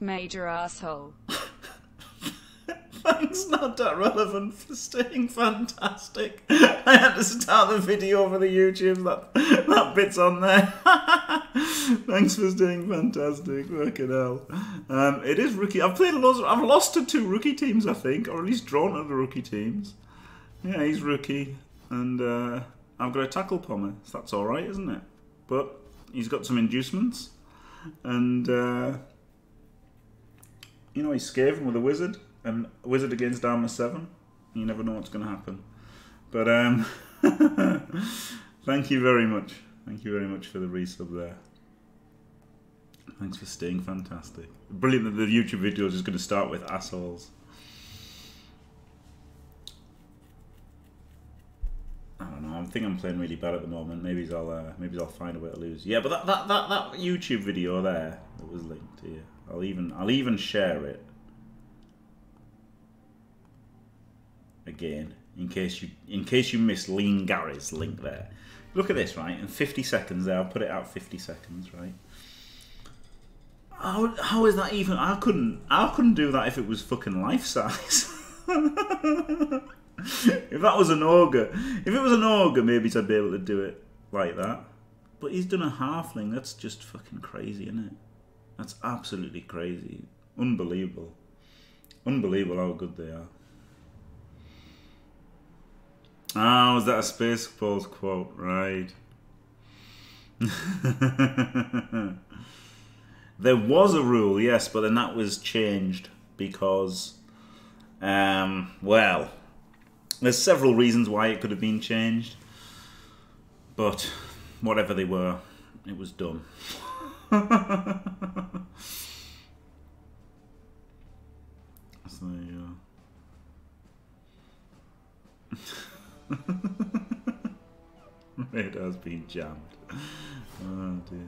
Major asshole. Thanks, not that relevant, for staying fantastic. I had to start the video for the YouTube. That bit's on there. Thanks for staying fantastic. Fucking hell. It is rookie. I've played loads. I've lost to 2 rookie teams, I think, or at least drawn to the rookie teams. Yeah, he's rookie, and I've got a tackle pommer. So that's all right, isn't it? But he's got some inducements, and you know, he's Skaven with a wizard. And wizard against armor 7, you never know what's going to happen. But thank you very much. Thank you very much for the resub there. Thanks for staying fantastic. Brilliant that the YouTube video is just going to start with assholes. I don't know. I think I'm playing really bad at the moment. Maybe I'll find a way to lose. Yeah, but that YouTube video there that was linked here. I'll even share it. Again, in case you miss Lean Gary's link there. Look at this, right? In 50 seconds there, I'll put it out 50 seconds, right? How is that even? I couldn't do that if it was fucking life size. If that was an ogre, if it was an ogre, maybe I'd be able to do it like that. But he's done a halfling. That's just fucking crazy, isn't it? That's absolutely crazy. Unbelievable. Unbelievable how good they are. Ah, was that a Spaceballs quote? Right. There was a rule, yes, but then that was changed because, well, there's several reasons why it could have been changed. But whatever they were, it was dumb. So there you go. It has been jammed. Oh dear.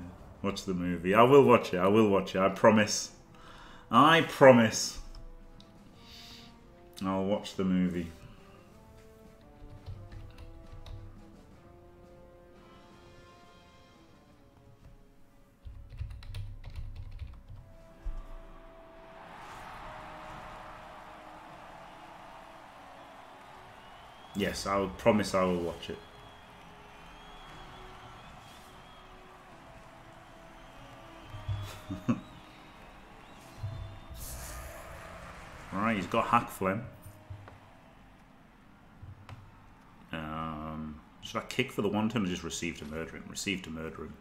Watch the movie. I will watch it. I will watch it. I promise. I promise. I'll watch the movie. Yes, I promise I will watch it. Alright, he's got hack phlegm. Should I kick for the one turn or just receive to murder him? Receive to murder him.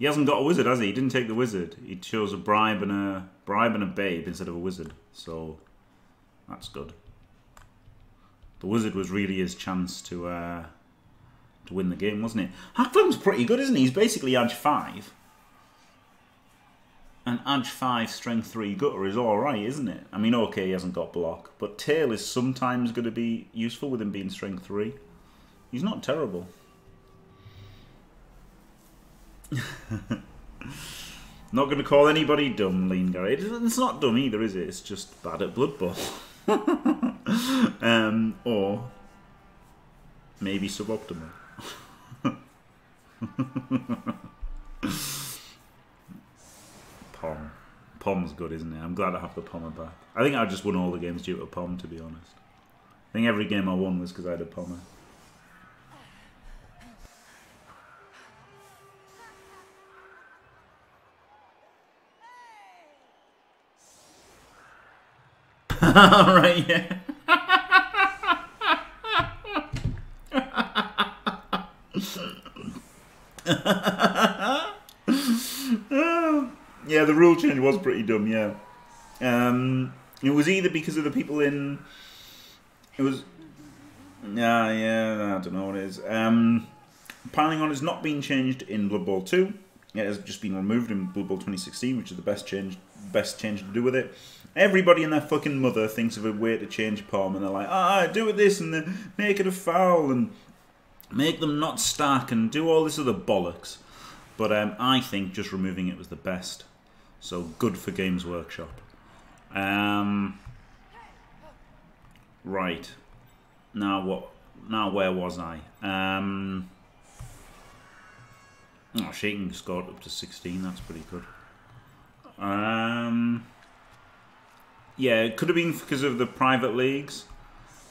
He hasn't got a wizard, has he? He didn't take the wizard. He chose a bribe and a babe instead of a wizard. So that's good. The wizard was really his chance to win the game, wasn't it? Hackflem's pretty good, isn't he? He's basically Edge 5. And Edge 5 Strength 3 Gutter is alright, isn't it? I mean, okay, he hasn't got block. But Tail is sometimes going to be useful with him being Strength 3. He's not terrible. Not going to call anybody dumb, Lean Gary. It's not dumb either, is it? It's just bad at Blood Bowl. Or maybe suboptimal. Pom. Pom's good, isn't it? I'm glad I have the Pommer back. I think I just won all the games due to a Pom, to be honest. I think every game I won was because I had a Pommer. Alright, yeah. Yeah, the rule change was pretty dumb, yeah. It was either because of the people in... It was... Yeah, I don't know what it is. Piling on has not been changed in Blood Bowl 2. It has just been removed in Blood Bowl 2016, which is the best change to do with it. Everybody and their fucking mother thinks of a way to change palm, and they're like, do it this, and then make it a foul, and make them not stack, and do all this other bollocks. But I think just removing it was the best. So good for Games Workshop. Right. Now what? Now where was I? Oh, Shaking scored up to 16. That's pretty good. Yeah, it could have been because of the private leagues.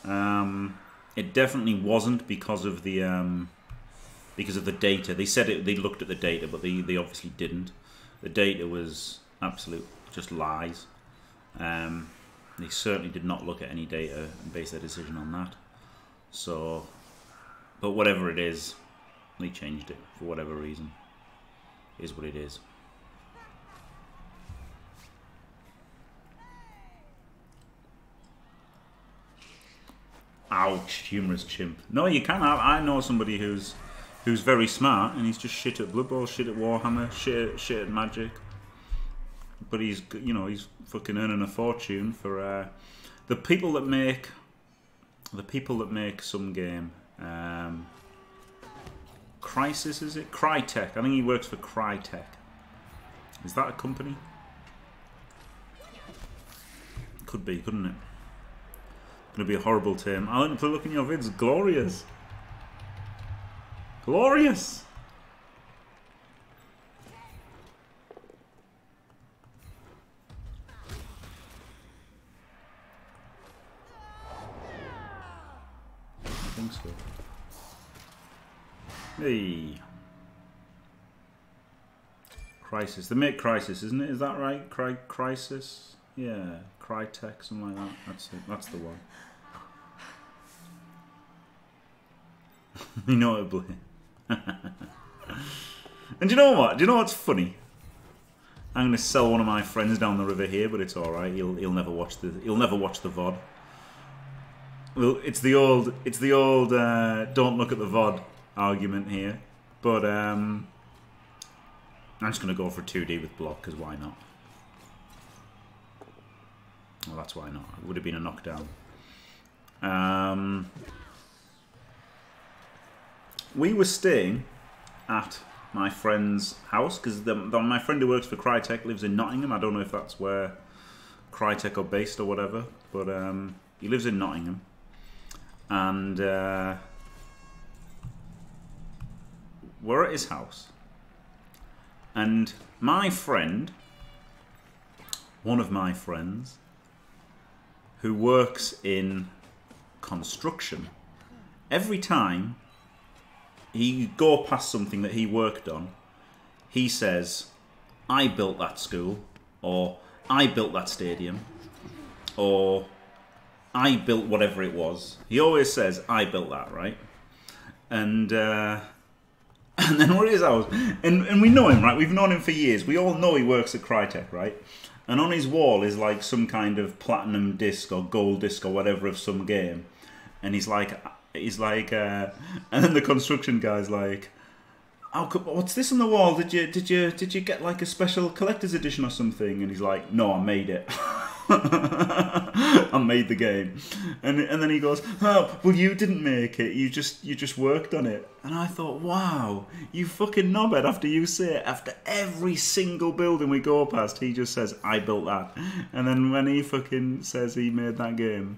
It definitely wasn't because of the data. They said it, they looked at the data, but they obviously didn't. The data was absolute just lies. They certainly did not look at any data and base their decision on that. So, but whatever it is, they changed it for whatever reason. It is what it is. Ouch, humorous chimp. No, you can't. I know somebody who's very smart, and he's just shit at Blood Bowl, shit at Warhammer, shit at Magic. But he's, you know, he's fucking earning a fortune for the people that make some game. Crysis, is it? Crytek. I think he works for Crytek. Is that a company? Could be, couldn't it? Gonna be a horrible term. I went to look in your vids. Glorious. Glorious. I think so. Hey. Crysis. They make Crysis, isn't it? Is that right? Crysis? Yeah. Crytek, something like that. That's it. That's the one. Notably. And do you know what? Do you know what's funny? I'm gonna sell one of my friends down the river here, but it's all right. He'll never watch the VOD. Well, it's the old don't look at the VOD argument here. But I'm just gonna go for 2D with block because why not? Well, that's why not. It would have been a knockdown. We were staying at my friend's house because my friend who works for Crytek lives in Nottingham. I don't know if that's where Crytek are based or whatever, but he lives in Nottingham. And we're at his house. And my friend, one of my friends, who works in construction, every time he go past something that he worked on, he says, I built that school, or I built that stadium, or I built whatever it was. He always says, I built that, right? And then what is ours? And we know him, right? We've known him for years. We all know he works at Crytek, right? And on his wall is like some kind of platinum disc or gold disc or whatever of some game. And he's like, and then the construction guy's like, "Oh, what's this on the wall? Did you get like a special collector's edition or something?" And he's like, "No, I made it. I made the game." And then he goes, "Oh, well, you didn't make it. You just worked on it." And I thought, "Wow, you fucking knobhead!" After you say it, after every single building we go past, he just says, "I built that." And then when he fucking says he made that game,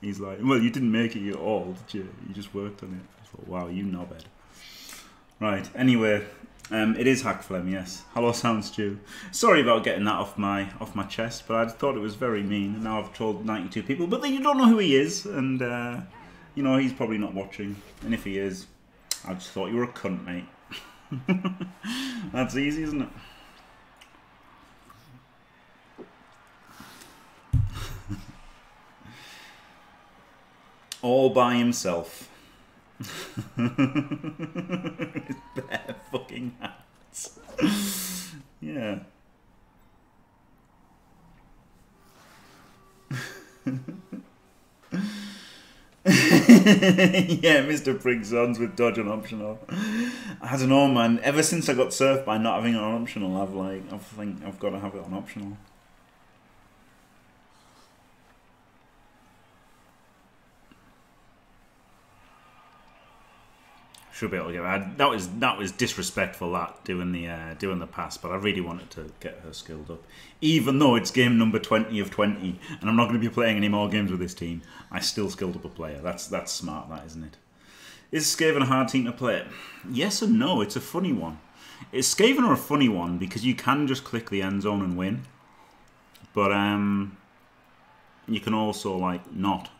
he's like, well, you didn't make it at all, did you? You just worked on it. I thought, wow, you knobhead. Right, anyway, it is Hackflem, yes. Hello, Sound Stew. Sorry about getting that off my chest, but I thought it was very mean, and now I've told 92 people. But then you don't know who he is, and, you know, he's probably not watching. And if he is, I just thought you were a cunt, mate. That's easy, isn't it? All by himself. His bare fucking hands. Yeah. Yeah, Mr. Prigsons with dodge on optional. I don't know, man. Ever since I got surfed by not having it on optional, I think I've got to have it on optional. Should be able to get that. That was disrespectful. That doing the pass, but I really wanted to get her skilled up. Even though it's game number 20 of 20, and I'm not going to be playing any more games with this team, I still skilled up a player. That's smart, that isn't it? Is Skaven a hard team to play? Yes and no. It's a funny one. Skaven are a funny one because you can just click the end zone and win, but you can also like not.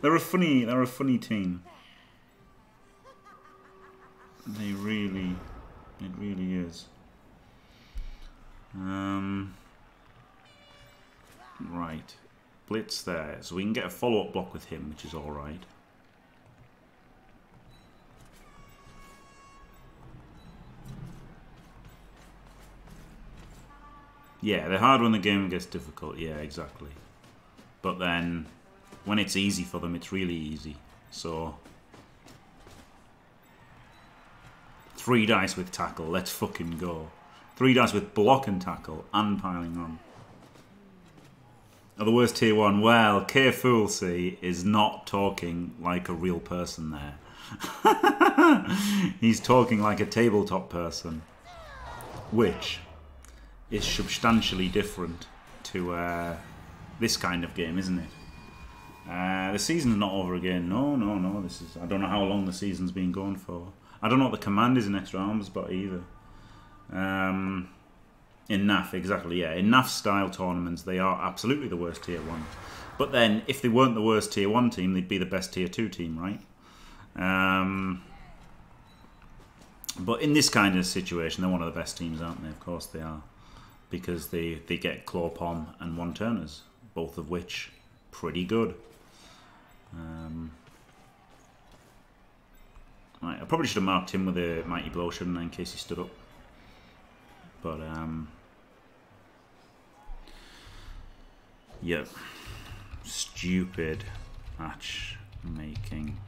They're a funny team. It really is. Right, blitz there, so we can get a follow-up block with him, which is all right. Yeah, they're hard when the game gets difficult. Yeah, exactly. But then, when it's easy for them, it's really easy. So, 3 dice with tackle. Let's fucking go. 3 dice with block and tackle and piling on. Oh, the worst tier one. Well, K-Foolsey is not talking like a real person there. He's talking like a tabletop person, which is substantially different to this kind of game, isn't it? The season's not over again. No. This is. I don't know how long the season's been going for. I don't know what the command is in Extra Arms, but either. In NAF, exactly, yeah. In NAF-style tournaments, they are absolutely the worst tier one. But then, if they weren't the worst tier one team, they'd be the best tier two team, right? But in this kind of situation, they're one of the best teams, aren't they? Of course they are. Because they get claw pom and one-turners, both of which pretty good. Right, I probably should have marked him with a mighty blow, shouldn't I, in case he stood up. But yep, stupid matchmaking.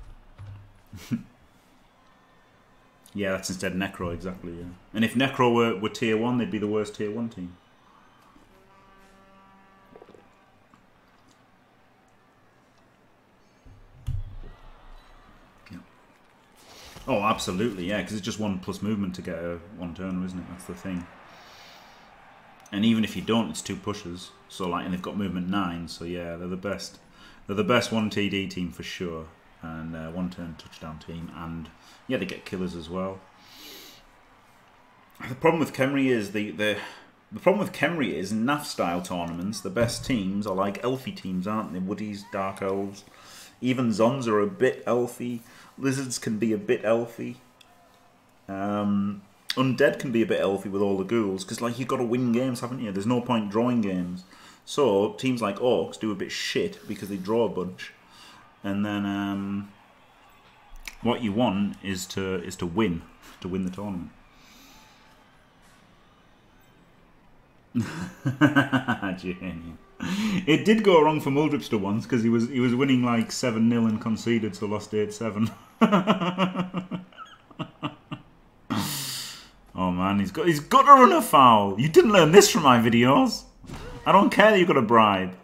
Yeah, that's instead Necro, exactly, yeah. And if Necro were tier 1, they'd be the worst tier 1 team. Yeah. Oh, absolutely, yeah, because it's just 1 plus movement to get a one-turner, isn't it? That's the thing. And even if you don't, it's 2 pushes. So, like, and they've got movement 9, so yeah, they're the best. They're the best 1TD team for sure. And one-turn touchdown team, and yeah, they get killers as well. The problem with Khemri is the problem with Khemri is NAF-style tournaments. The best teams are like elfy teams, aren't they? Woodies, dark elves, even Zons are a bit elfy. Lizards can be a bit elfy. Undead can be a bit elfy with all the ghouls, because like you've got to win games, haven't you? There's no point drawing games. So teams like Orcs do a bit shit because they draw a bunch. And then what you want is to win the tournament. It did go wrong for Muldripster once because he was winning like 7-0 and conceded, so lost 8-7. Oh man, he's got to run afoul. You didn't learn this from my videos. I don't care that you got a bribe.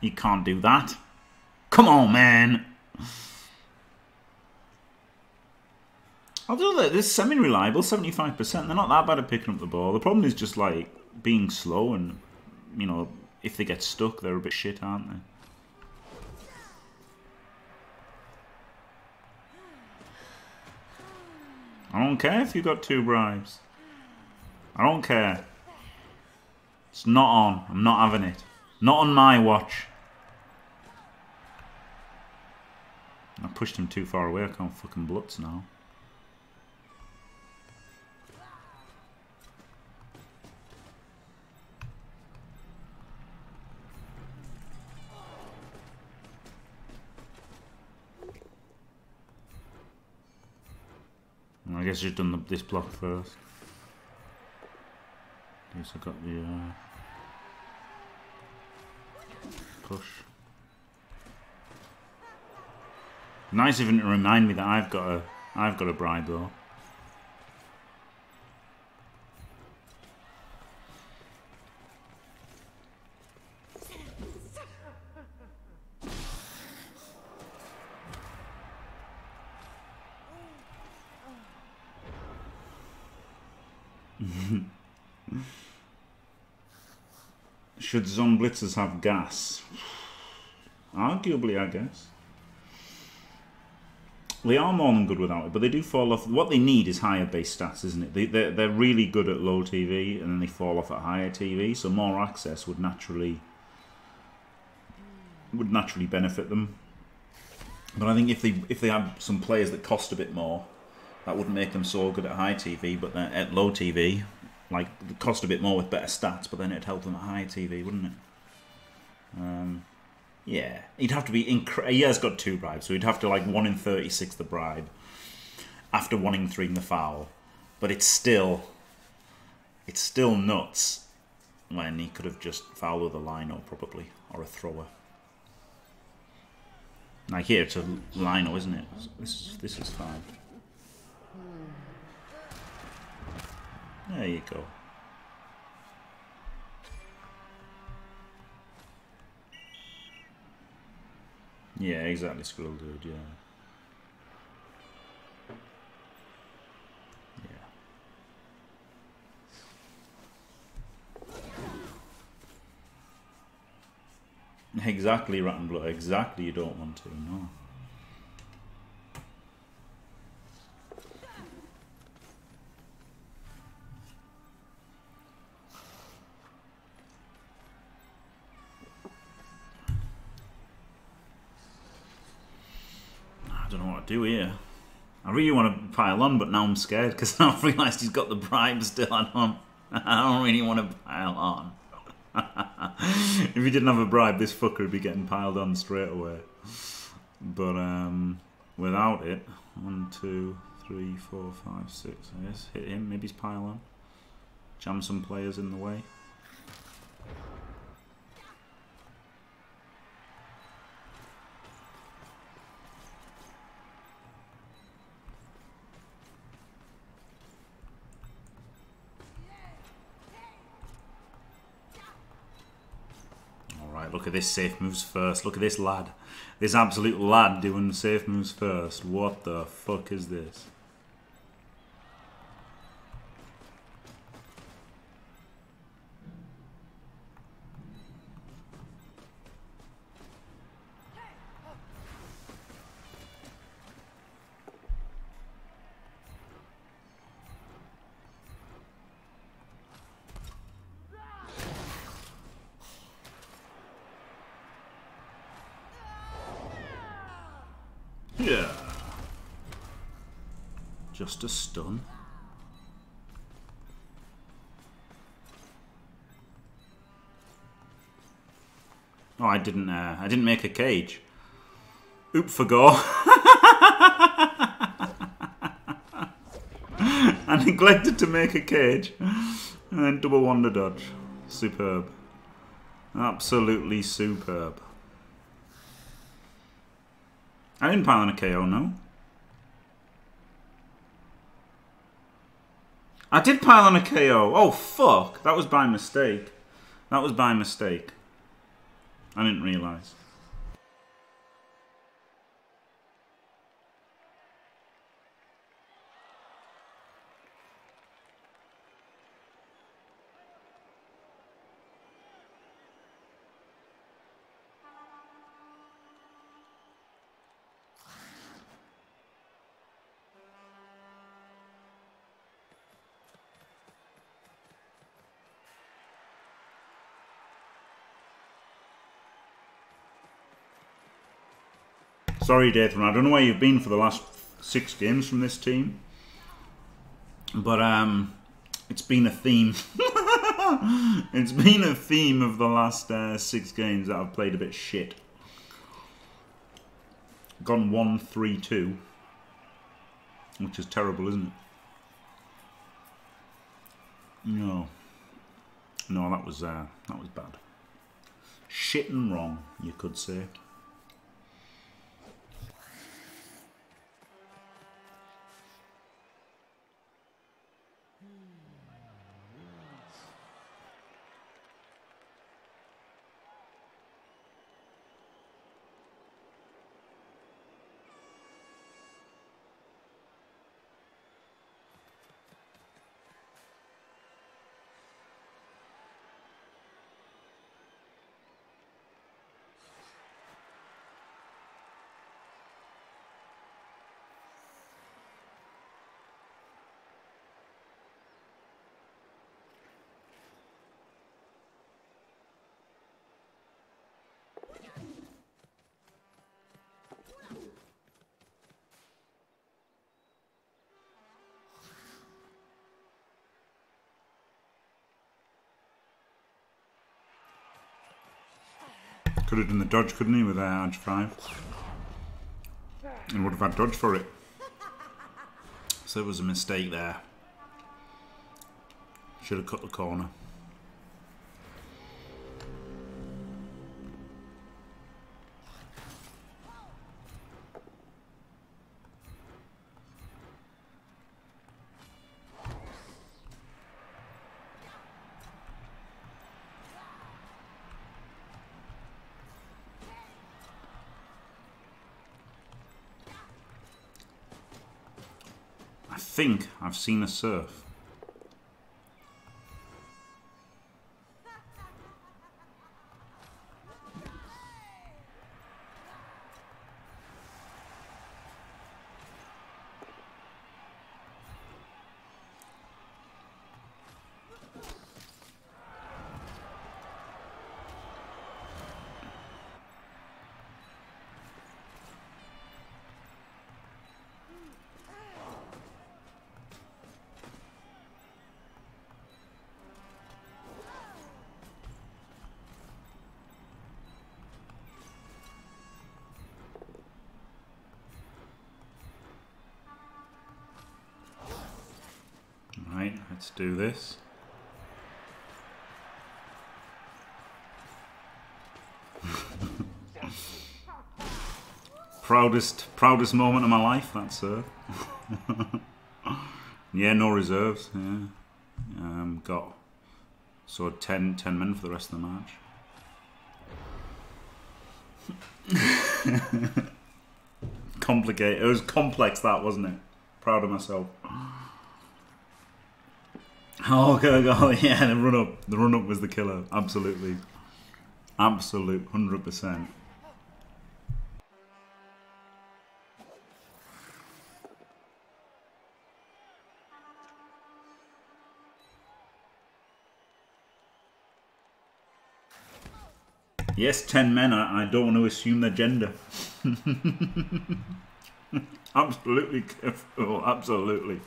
You can't do that. Come on, man. Although they're semi-reliable, 75%. They're not that bad at picking up the ball. The problem is just, like, being slow and, you know, if they get stuck, they're a bit shit, aren't they? I don't care if you've got 2 bribes. I don't care. It's not on. I'm not having it. Not on my watch. I pushed him too far away, I can't fucking blitz now. I guess I should have done this block first. I guess I got the push. Nice of him to remind me that I've got a bribe though. Should Zone Blitzers have gas? Arguably, I guess. They are more than good without it, but they do fall off. What they need is higher base stats, isn't it? They're really good at low TV, and then they fall off at higher TV, so more access would naturally benefit them. But I think if they had some players that cost a bit more, that wouldn't make them so good at high TV, but then at low TV, like, it cost a bit more with better stats, but then it'd help them at high TV, wouldn't it? Yeah, he'd have to be he has got 2 bribes, so he'd have to, like, 1 in 36 the bribe after 1 in 3 in the foul. But it's still nuts when he could have just fouled with a lino, probably, or a thrower. Like here, it's a lino, isn't it? This is 5. There you go. Yeah, exactly, Scroll Dude, yeah. Yeah. Exactly, Rat and Blood, exactly, you don't want to, no. Do here. I really want to pile on, but now I'm scared because I've realised he's got the bribe still. I don't really want to pile on. If he didn't have a bribe, this fucker would be getting piled on straight away. But without it, 1, 2, 3, 4, 5, 6. I guess hit him. Maybe he's pile on. Jam some players in the way. Look at this, safe moves first. Look at this lad. This absolute lad doing safe moves first. What the fuck is this? Just a stun. Oh, I didn't make a cage. Oop for gore. I neglected to make a cage. And then double wonder dodge. Superb. Absolutely superb. I didn't pile on a KO, no. I did pile on a KO. Oh, fuck. That was by mistake. That was by mistake. I didn't realise. Sorry, Dathan, I don't know where you've been for the last 6 games from this team. But, it's been a theme. It's been a theme of the last 6 games that I've played a bit shit. Gone 1-3-2. Which is terrible, isn't it? No. No, that was bad. Shit and wrong, you could say. could have done the dodge, couldn't he, with Arch 5? And would have had dodge for it. So it was a mistake there. Should have cut the corner. I think I've seen a surf. Let's do this. proudest moment of my life, that surf. Yeah, no reserves. Yeah, got so 10 men for the rest of the match. Complicated. It was complex, that, wasn't it? Proud of myself. Oh, go, yeah, the run-up was the killer, absolutely. Absolute, 100%. Yes, 10 men, I don't want to assume their gender. Absolutely careful, absolutely.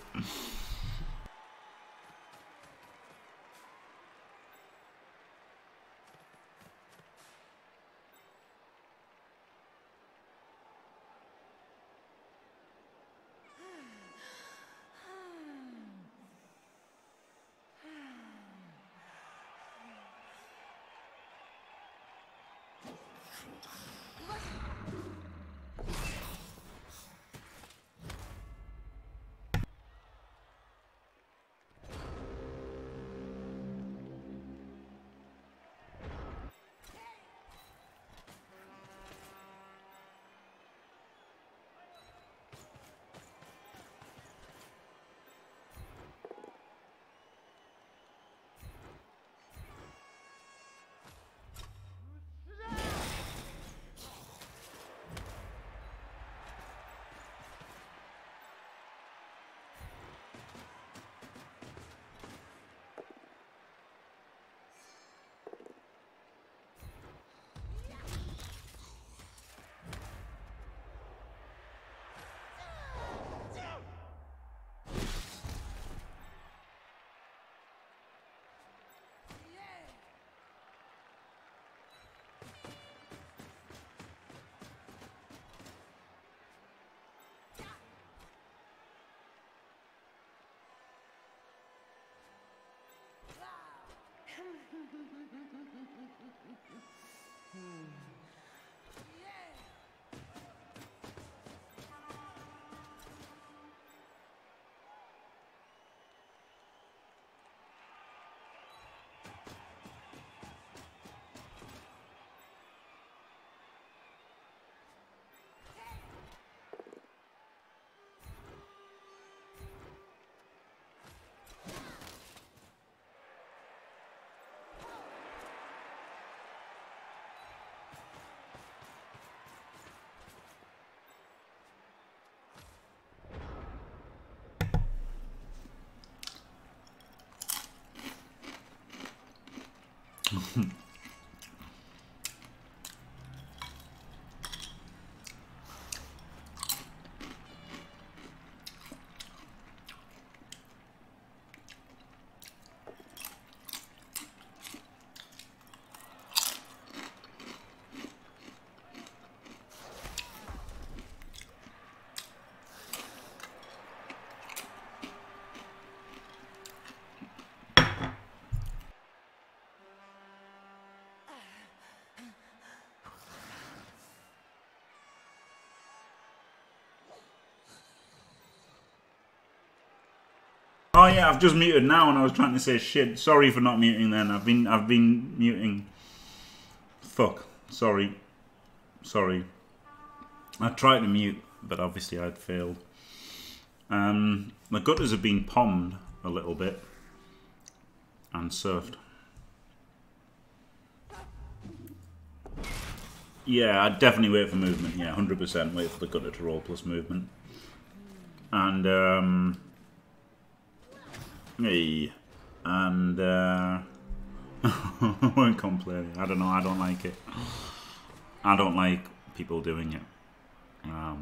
Oh yeah, I've just muted now, and I was trying to say shit. Sorry for not muting then. I've been muting. Fuck. Sorry. Sorry. I tried to mute, but obviously I'd failed. The gutters have been pommed a little bit and surfed. Yeah, I'd definitely wait for movement. Yeah, 100% wait for the gutter to roll plus movement. And hey, and I won't complain. I don't know. I don't like it. I don't like people doing it. Right,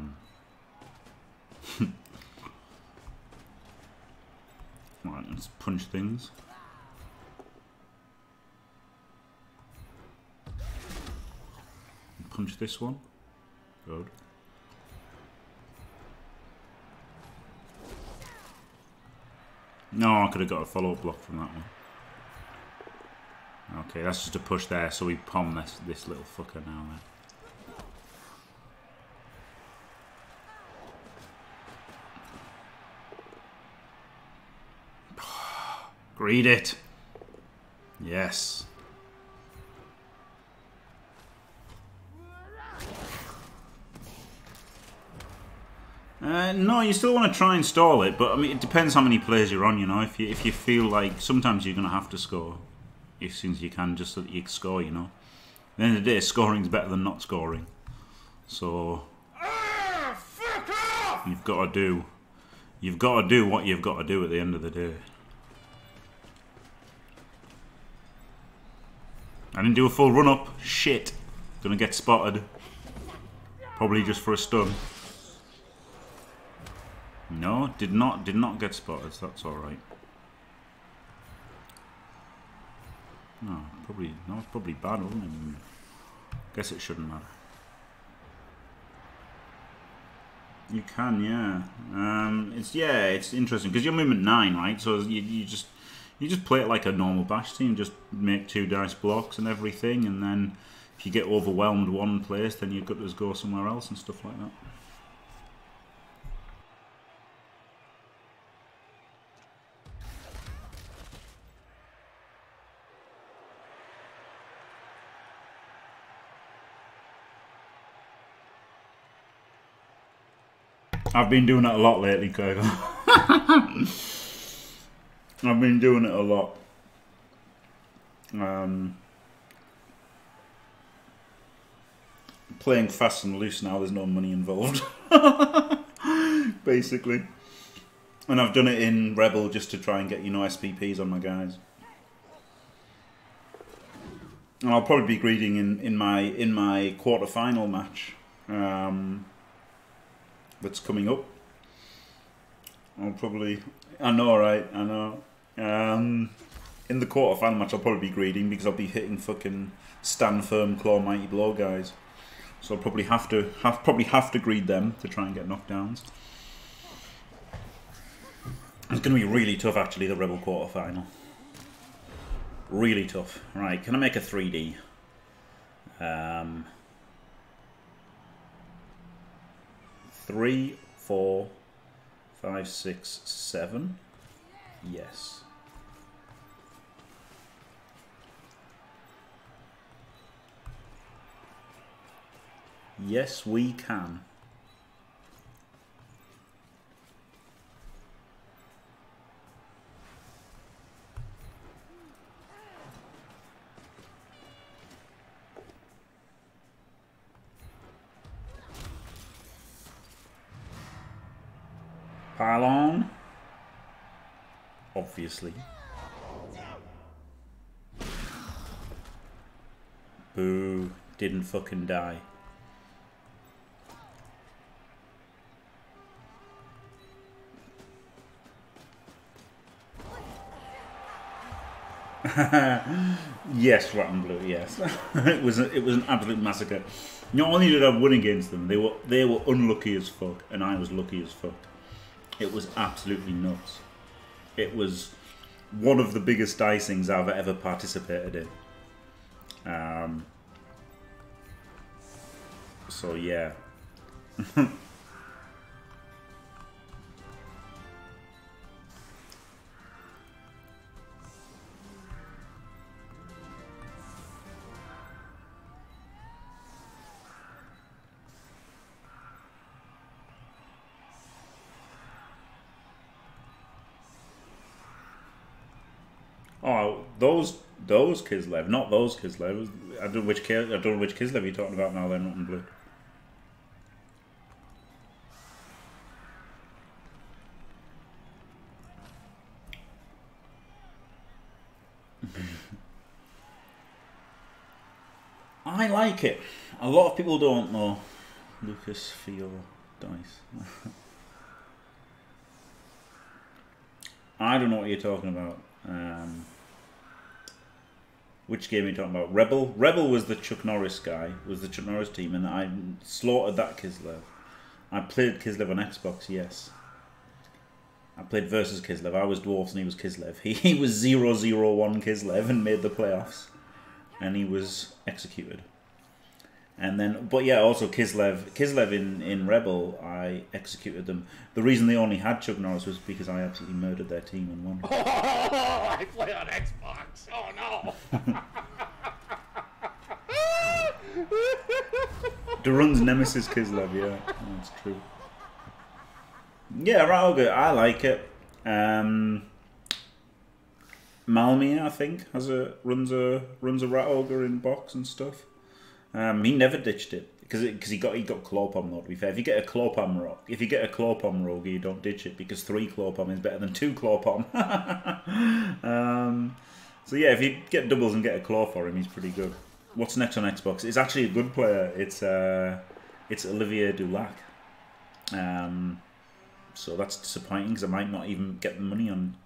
let's punch things. Punch this one. Good. No, I could have got a follow-up block from that one. Okay, that's just a push there, so we palm this little fucker now then. Greed it. Yes. No, you still want to try and stall it, but I mean, it depends how many players you're on, you know. If you feel like sometimes you're going to have to score as soon as you can, just so that you can score, you know. At the end of the day, scoring's better than not scoring. So fuck off! You've got to do what you've got to do at the end of the day. I didn't do a full run-up. Shit. Gonna get spotted. Probably just for a stun. No, did not get spotted, so that's alright. No, probably no, it's probably bad, wasn't it? Guess it shouldn't matter. You can, yeah. It's interesting because you're movement 9, right? So you just play it like a normal bash team, just make 2 dice blocks and everything, and then if you get overwhelmed one place, then you've got to just go somewhere else and stuff like that. I've been doing it a lot lately, Kirk. I've been doing it a lot. Playing fast and loose now, there's no money involved. Basically. And I've done it in Rebel just to try and get, you know, SPPs on my guys. And I'll probably be greeting in my quarter-final match. That's coming up. I'll probably, I know, right? I know. In the quarter-final match, I'll probably be greeding because I'll be hitting fucking stand firm, claw, mighty blow guys. So I'll probably have to greed them to try and get knockdowns. It's going to be really tough, actually. The Rebel quarter-final, really tough. Right? Can I make a 3D? Three, 4, 5, 6, 7. Yes. Yes, we can. Pylon, obviously. Boo, didn't fucking die. Yes, rat and blue, yes. it was an absolute massacre. Not only did I win against them, they were unlucky as fuck, and I was lucky as fuck. It was absolutely nuts. It was one of the biggest dicings I've ever participated in. So yeah. Oh, those Kislev, not those Kislev. I don't know which Kislev you're talking about now. They're not in blue. I like it. A lot of people don't know. Lucas for your dice. I don't know what you're talking about. Which game are you talking about? Rebel? Rebel was the Chuck Norris guy, was the Chuck Norris team, and I slaughtered that Kislev. I played Kislev on Xbox, yes. I played versus Kislev. I was Dwarfs and he was Kislev. He was 0-0-1 Kislev and made the playoffs. And he was executed. And then, but yeah, also Kislev in Rebel, I executed them. The reason they only had Chuck Norris was because I absolutely murdered their team and won. Oh, I play on Xbox. Oh no. Durun's nemesis Kislev, yeah, that's true. Yeah, right, okay, I like it. Malmia, I think, has a runs a rat ogre in box and stuff. He never ditched it because he got clawpalm though. To be fair, if you get a clawpalm rogue, you don't ditch it because 3 clawpalm is better than 2 clawpalm. So yeah, if you get doubles and get a claw for him, he's pretty good. What's next on Xbox? It's actually a good player. It's Olivier Dulac. So that's disappointing because I might not even get the money on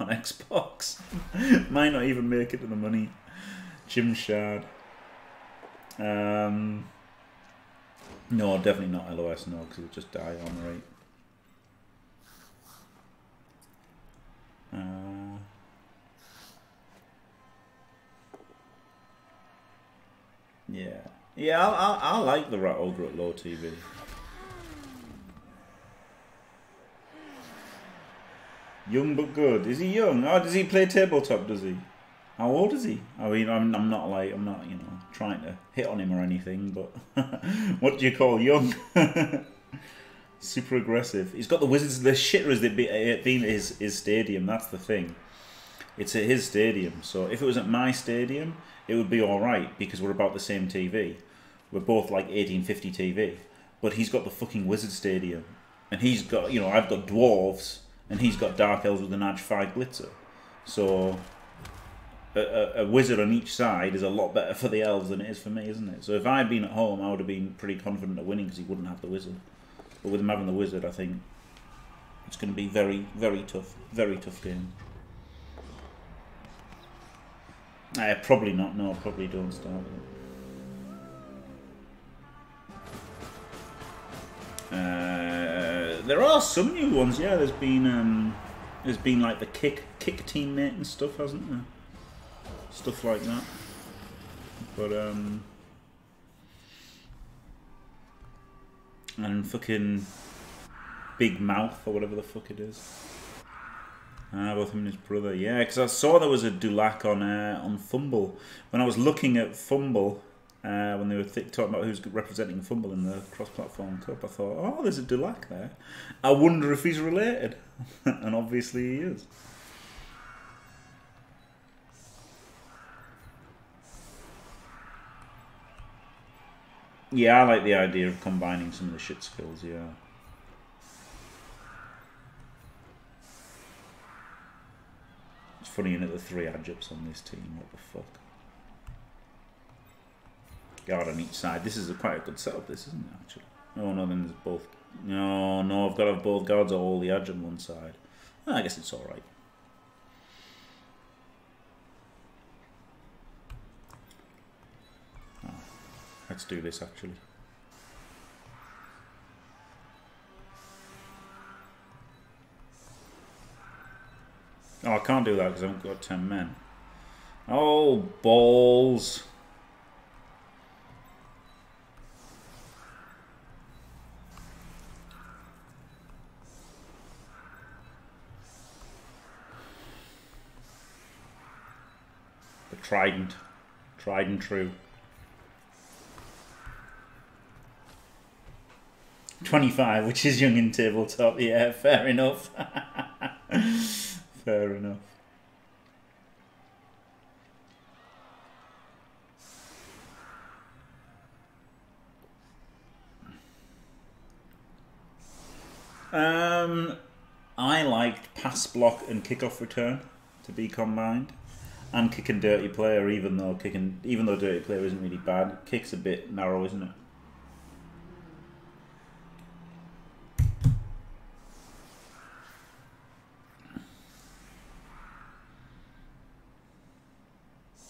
Xbox. Might not even make it to the money. Jim Shard. No, definitely not LOS, no, because it'll just die on rate. Yeah, I like the rat ogre at low TV. Young but good. Is he young? Oh, does he play tabletop? Does he? How old is he? I mean, I'm not, you know, trying to hit on him or anything, but what do you call young? Super aggressive. He's got the Wizards. The shitter is it being at his stadium. That's the thing. It's at his stadium. So if it was at my stadium, it would be all right because we're about the same TV. We're both like 1850 TV. But he's got the fucking Wizard stadium, and he's got, you know, I've got Dwarves, and he's got Dark Elves with an Nagash Glitzer. So a wizard on each side is a lot better for the elves than it is for me, isn't it? So if I'd been at home, I would have been pretty confident of winning because he wouldn't have the wizard. But with him having the wizard, I think it's going to be very, very tough game. Probably not. No, probably don't start with it. There are some new ones. Yeah, there's been like the kick teammate and stuff, hasn't there? Stuff like that, but and fucking Big Mouth or whatever the fuck it is. Both him and his brother, yeah. Because I saw there was a Dulac on Fumble when I was looking at Fumble when they were talking about who's representing Fumble in the cross-platform cup. I thought, oh, there's a Dulac there. I wonder if he's related, and obviously he is. Yeah, I like the idea of combining some of the shit skills, yeah. It's funny, you know, the 3 adjups on this team, what the fuck. Guard on each side. This is quite a good setup, this, isn't it, actually? Oh, no, then there's both. No, I've got to have both guards or all the adjups on one side. I guess it's alright. Let's do this, actually. Oh, I can't do that because I haven't got 10 men. Oh, balls. The trident. Tried and true. 25, which is young in tabletop. Yeah, fair enough. Fair enough. I liked pass, block, and kickoff return to be combined, and kick and dirty player. Even though dirty player isn't really bad, kick's a bit narrow, isn't it?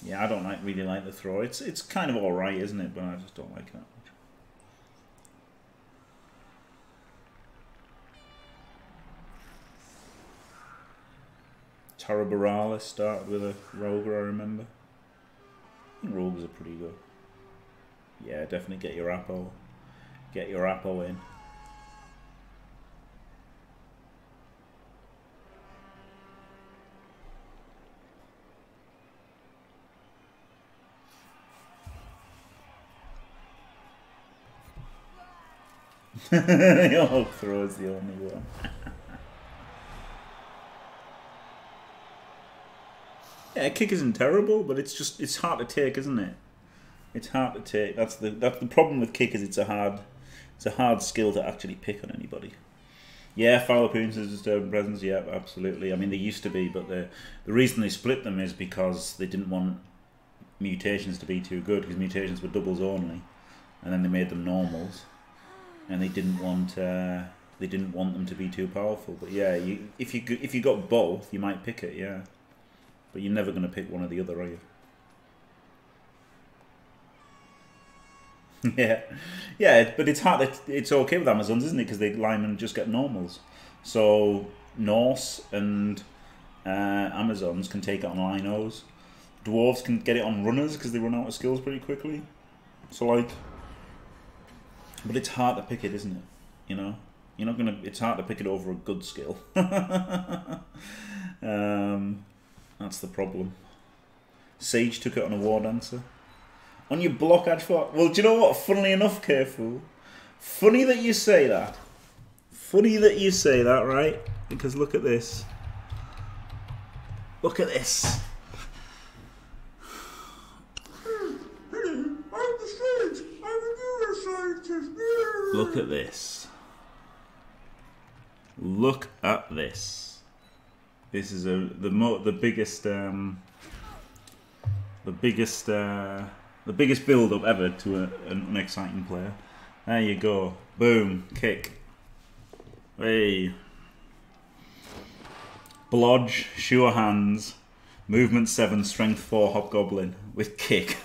Yeah, I don't really like the throw. It's kind of all right, isn't it? But I just don't like that much. Taraboralis started with a rogue, I remember. I think rogues are pretty good. Yeah, definitely get your Apo. Get your Apo in. Your throw is the only one. Yeah, kick isn't terrible, but it's just hard to take, isn't it? It's hard to take. That's the problem with kick, is it's a hard skill to actually pick on anybody. Yeah, foul appearances, disturbing presence. Yeah, absolutely. I mean, they used to be, but the reason they split them is because they didn't want mutations to be too good, because mutations were doubles only, and then they made them normals. And they didn't want them to be too powerful. But yeah, if you got both, you might pick it. Yeah, but you're never going to pick one or the other, are you? yeah. But it's hard. It's okay with Amazons, isn't it? Because they linemen just get normals. So Norse and Amazons can take it on linos. Dwarves can get it on runners because they run out of skills pretty quickly. So like. But it's hard to pick it, isn't it? You know, you're not gonna. It's hard to pick it over a good skill. That's the problem. Sage took it on a war dancer. On your block, Ashford. Well, do you know what? Funnily enough, Careful. Funny that you say that. Funny that you say that, right? Because look at this. Look at this. Look at this. Look at this. This is the biggest build up ever to an unexciting player. There you go. Boom. Kick. Hey. Blodge. Sure hands. Movement 7. Strength 4. Hobgoblin with kick.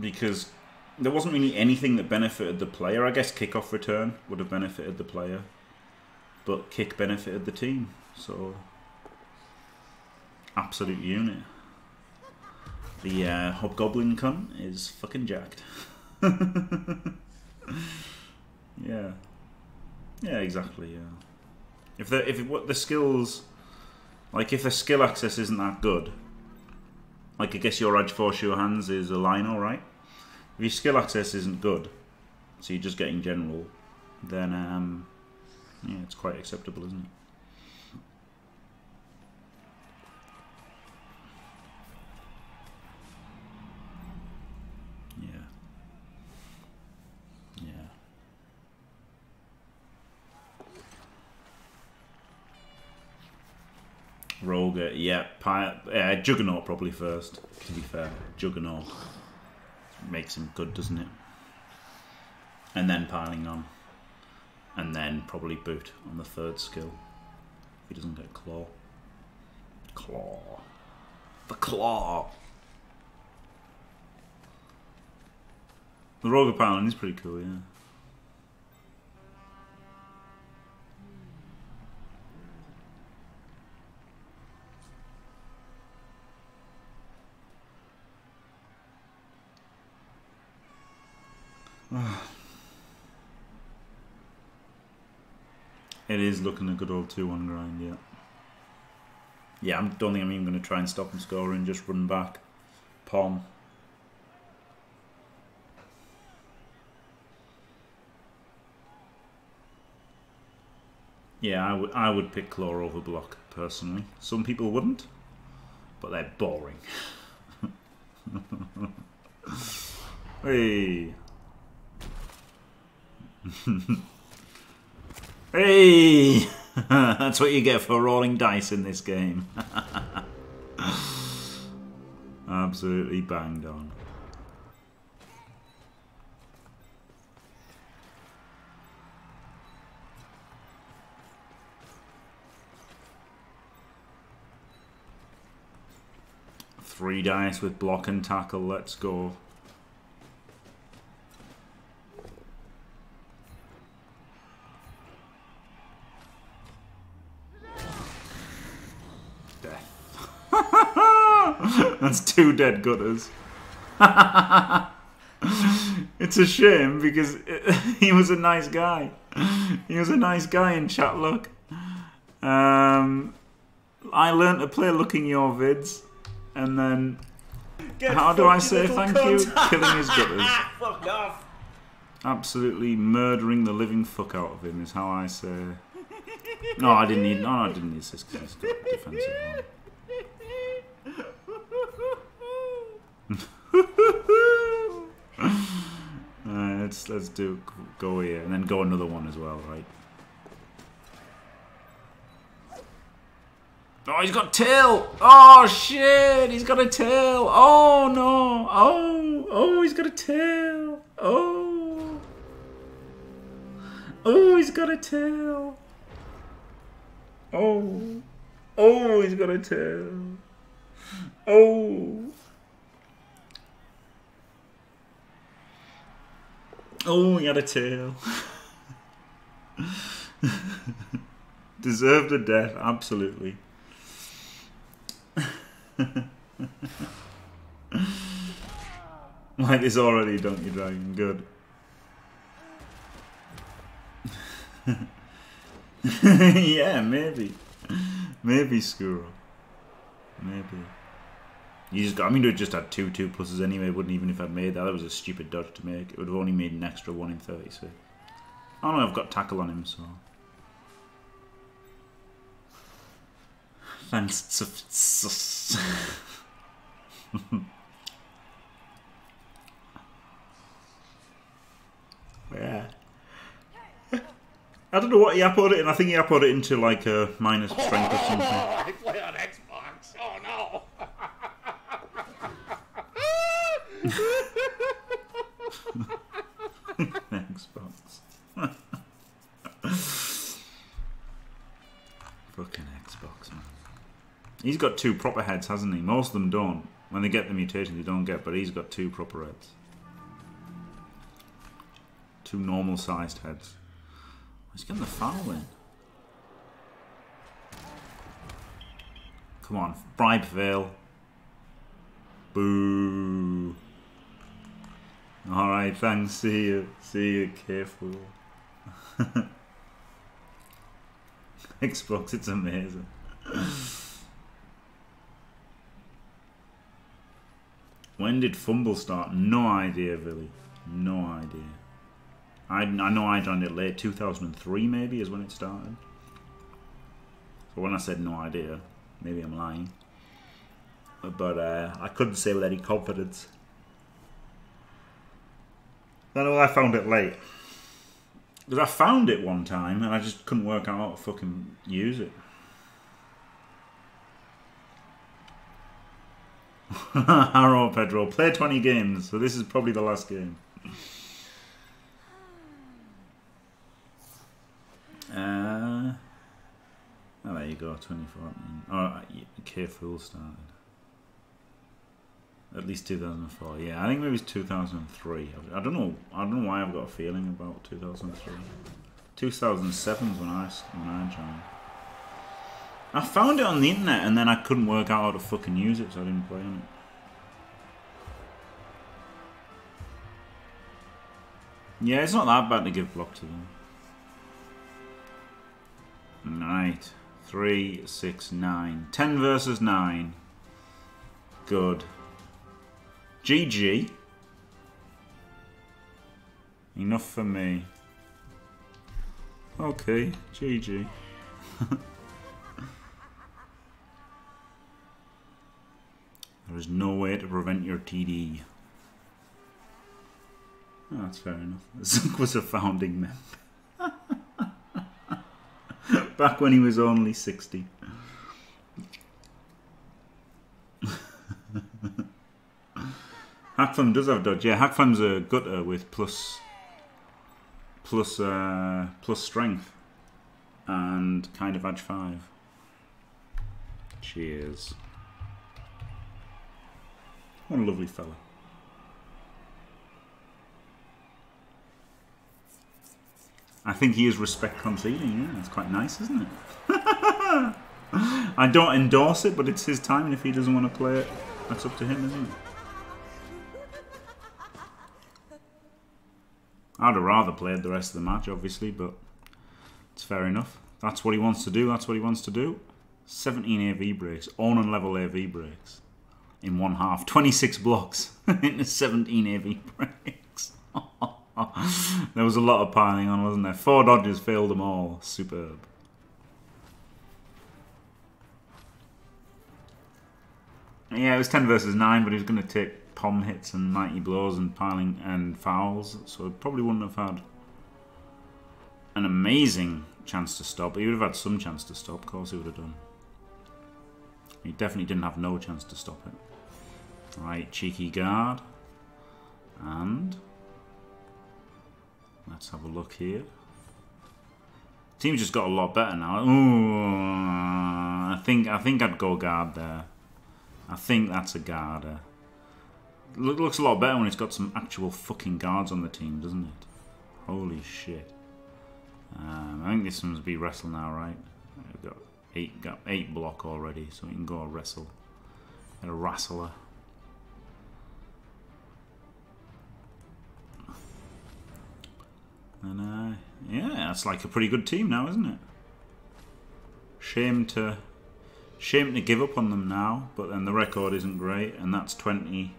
Because there wasn't really anything that benefited the player. I guess kickoff return would have benefited the player, but kick benefited the team. So, absolute unit. The Hobgoblin cunt is fucking jacked. Yeah, yeah, exactly. Yeah, if the skills, like if the skill access isn't that good. Like, I guess your Raj for sure hands is a lino, right? If your skill access isn't good, so you're just getting general, then, yeah, it's quite acceptable, isn't it? Yeah. Yeah. Roger, yeah, Juggernaut probably first, to be fair. Juggernaut makes him good, doesn't it? And then piling on. And then probably boot on the third skill. If he doesn't get claw. Claw. The claw! The Roger piling is pretty cool, yeah. It is looking a good old 2-1 grind, yeah. Yeah, I don't think I'm even going to try and stop him scoring, just run back. Pom. Yeah, I would pick claw over block, personally. Some people wouldn't. but they're boring. Hey. Hey! That's what you get for rolling dice in this game. Absolutely banged on. Three dice with block and tackle, let's go. That's two dead gutters. It's a shame because he was a nice guy. He was a nice guy in chat, look. I learned to play looking your vids and then... How do I say thank you? Killing his gutters. Fuck off. Absolutely murdering the living fuck out of him is how I say... No, I didn't need... No, I didn't need this because he's got defensive one. Let's do go here and then go another one as well, right? Oh, he's got tail! Oh shit, he's got a tail! Oh no! Oh, he's got a tail! Oh, he's got a tail! Oh, he's got a tail! Oh, he had a tail. Deserved a death, absolutely. Like this already, don't you, Dragon? Good. Yeah, maybe. Maybe, Skuro. Maybe. You just got, I mean, it would just had two pluses anyway, wouldn't even if I'd made that. That was a stupid dodge to make. It would have only made an extra 1 in 36. I don't know, I've got tackle on him, so... Thanks. Yeah. I don't know what he uploaded it in. I think he uploaded it into, like, a minus strength or something. I play on Xbox. Oh, no. Xbox. Fucking Xbox, man. He's got 2 proper heads, hasn't he? Most of them don't. When they get the mutation, they don't get, but he's got 2 proper heads. 2 normal-sized heads. He's getting the foul in. Come on, bribe Vale. Boo. Alright, thanks. See you, careful. Xbox, it's amazing. When did Fumble start? No idea, Billy. No idea. I know I joined it late. 2003 maybe is when it started. So when I said no idea, maybe I'm lying. But I couldn't say with any confidence. I don't know why I found it late. Because I found it one time and I just couldn't work out how to fucking use it. Haro Pedro, play 20 games, so this is probably the last game. Oh, there you go, 2014. Alright, K-Fool started. At least 2004. Yeah, I think maybe it's 2003. I don't know. I don't know why I've got a feeling about 2003. 2007's when I joined. I found it on the internet and then I couldn't work out how to fucking use it, so I didn't play on it. Yeah, it's not that bad to give block to them. Right. 3, 6, 9. 10 versus 9. Good. GG. Enough for me. Okay, GG. There is no way to prevent your TD. Oh, that's fair enough. Zuck was a founding member. Back when he was only 60. Hackfam does have dodge. Yeah, Hackfam's a gutter with plus strength and kind of edge 5. Cheers. What a lovely fella. I think he is respect conceding. Yeah, it's quite nice, isn't it? I don't endorse it, but it's his time, and if he doesn't want to play it, that's up to him, isn't it? I'd have rather played the rest of the match, obviously, but it's fair enough. That's what he wants to do. That's what he wants to do. 17 AV breaks, on and level AV breaks in one half. 26 blocks into 17 AV breaks. There was a lot of piling on, wasn't there? 4 dodges, failed them all. Superb. Yeah, it was 10 versus 9, but he was going to take pom hits and mighty blows and piling and fouls, so he probably wouldn't have had an amazing chance to stop. He would have had some chance to stop, of course he would have done. He definitely didn't have no chance to stop it. Right, cheeky guard. And let's have a look here. Team's just got a lot better now. Ooh, I think I'd go guard there. I think that's a guarder. Looks a lot better when it's got some actual fucking guards on the team, doesn't it? Holy shit. I think this one's be wrestle now, right? We've got 8 block already, so we can go wrestle. Get a wrestler. And, yeah, that's like a pretty good team now, isn't it? Shame to give up on them now, but then the record isn't great, and that's 20.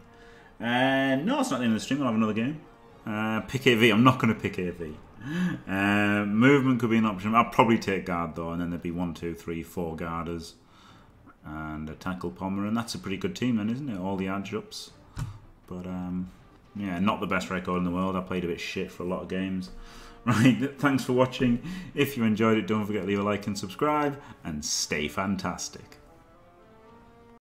No, it's not the end of the stream. I'll have another game. Pick AV. I'm not going to pick AV. Movement could be an option. I'll probably take guard, though, and then there'd be 1, 2, 3, 4 guarders and a tackle pommer, and that's a pretty good team then, isn't it? All the adjups. But, yeah, not the best record in the world. I played a bit shit for a lot of games. Right, thanks for watching. If you enjoyed it, don't forget to leave a like and subscribe, and stay fantastic.